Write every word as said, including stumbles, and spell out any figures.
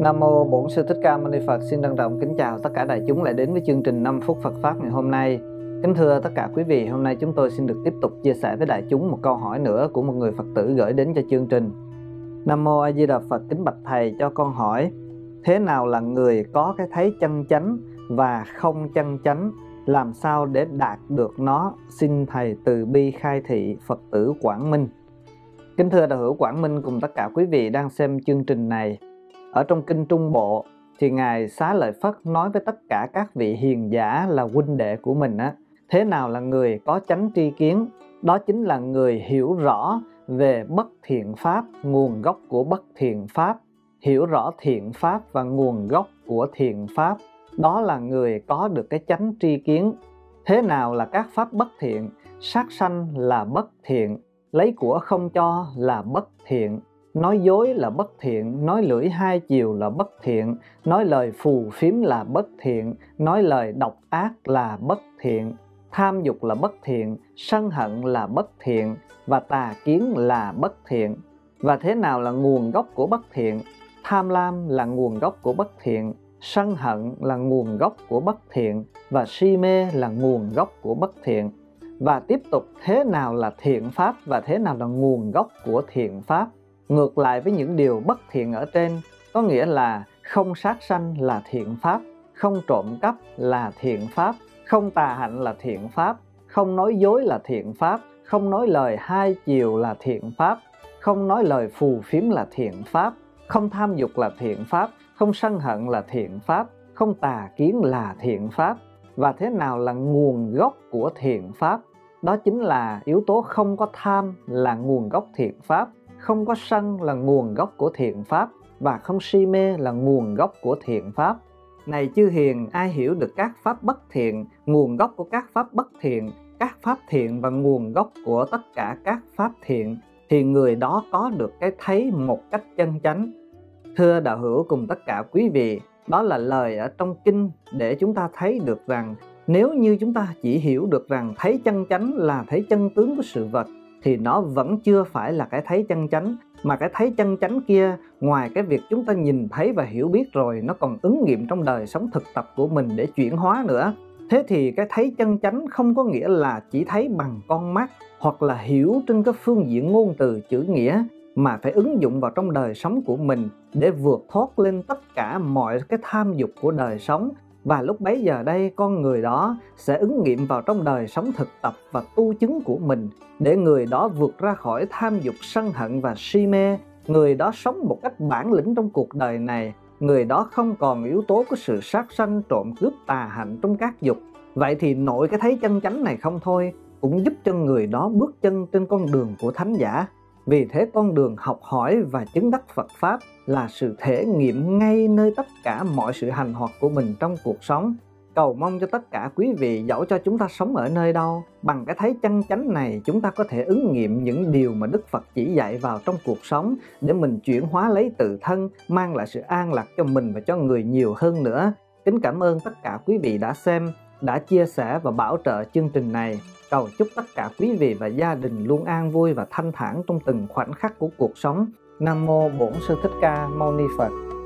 Nam mô Bổn Sư Thích Ca Mâu Ni Phật. Xin trân trọng kính chào tất cả đại chúng lại đến với chương trình năm phút Phật Pháp ngày hôm nay. Kính thưa tất cả quý vị, hôm nay chúng tôi xin được tiếp tục chia sẻ với đại chúng một câu hỏi nữa của một người Phật tử gửi đến cho chương trình. Nam mô A Di Đà Phật. Kính bạch thầy, cho con hỏi, thế nào là người có cái thấy chân chánh và không chân chánh, làm sao để đạt được nó? Xin thầy từ bi khai thị. Phật tử Quảng Minh. Kính thưa đạo hữu Quảng Minh cùng tất cả quý vị đang xem chương trình này, ở trong Kinh Trung Bộ thì Ngài Xá Lợi Phất nói với tất cả các vị hiền giả là huynh đệ của mình á, thế nào là người có chánh tri kiến? Đó chính là người hiểu rõ về bất thiện pháp, nguồn gốc của bất thiện pháp, hiểu rõ thiện pháp và nguồn gốc của thiện pháp. Đó là người có được cái chánh tri kiến. Thế nào là các pháp bất thiện? Sát sanh là bất thiện, lấy của không cho là bất thiện, nói dối là bất thiện, nói lưỡi hai chiều là bất thiện, nói lời phù phiếm là bất thiện, nói lời độc ác là bất thiện, tham dục là bất thiện, sân hận là bất thiện và tà kiến là bất thiện. Và thế nào là nguồn gốc của bất thiện? Tham lam là nguồn gốc của bất thiện, sân hận là nguồn gốc của bất thiện và si mê là nguồn gốc của bất thiện. Và tiếp tục, thế nào là thiện pháp và thế nào là nguồn gốc của thiện pháp? Ngược lại với những điều bất thiện ở trên, có nghĩa là không sát sanh là thiện pháp, không trộm cắp là thiện pháp, không tà hạnh là thiện pháp, không nói dối là thiện pháp, không nói lời hai chiều là thiện pháp, không nói lời phù phiếm là thiện pháp, không tham dục là thiện pháp, không sân hận là thiện pháp, không tà kiến là thiện pháp. Và thế nào là nguồn gốc của thiện pháp? Đó chính là yếu tố không có tham là nguồn gốc thiện pháp, không có sân là nguồn gốc của thiện pháp và không si mê là nguồn gốc của thiện pháp. Này chư hiền, ai hiểu được các pháp bất thiện, nguồn gốc của các pháp bất thiện, các pháp thiện và nguồn gốc của tất cả các pháp thiện, thì người đó có được cái thấy một cách chân chánh. Thưa đạo hữu cùng tất cả quý vị, đó là lời ở trong kinh để chúng ta thấy được rằng nếu như chúng ta chỉ hiểu được rằng thấy chân chánh là thấy chân tướng của sự vật, thì nó vẫn chưa phải là cái thấy chân chánh. Mà cái thấy chân chánh kia, ngoài cái việc chúng ta nhìn thấy và hiểu biết rồi, nó còn ứng nghiệm trong đời sống thực tập của mình để chuyển hóa nữa. Thế thì cái thấy chân chánh không có nghĩa là chỉ thấy bằng con mắt hoặc là hiểu trên cái phương diện ngôn từ chữ nghĩa, mà phải ứng dụng vào trong đời sống của mình để vượt thoát lên tất cả mọi cái tham dục của đời sống. Và lúc bấy giờ đây, con người đó sẽ ứng nghiệm vào trong đời sống thực tập và tu chứng của mình, để người đó vượt ra khỏi tham dục, sân hận và si mê. Người đó sống một cách bản lĩnh trong cuộc đời này, người đó không còn yếu tố của sự sát sanh, trộm cướp, tà hạnh trong các dục. Vậy thì nội cái thấy chân chánh này không thôi, cũng giúp cho người đó bước chân trên con đường của thánh giả. Vì thế con đường học hỏi và chứng đắc Phật Pháp là sự thể nghiệm ngay nơi tất cả mọi sự hành hoạt của mình trong cuộc sống. Cầu mong cho tất cả quý vị, dẫu cho chúng ta sống ở nơi đâu, bằng cái thấy chân chánh này chúng ta có thể ứng nghiệm những điều mà Đức Phật chỉ dạy vào trong cuộc sống, để mình chuyển hóa lấy tự thân, mang lại sự an lạc cho mình và cho người nhiều hơn nữa. Kính cảm ơn tất cả quý vị đã xem, đã chia sẻ và bảo trợ chương trình này. Cầu chúc tất cả quý vị và gia đình luôn an vui và thanh thản trong từng khoảnh khắc của cuộc sống. Nam mô Bổn Sư Thích Ca Mâu Ni Phật.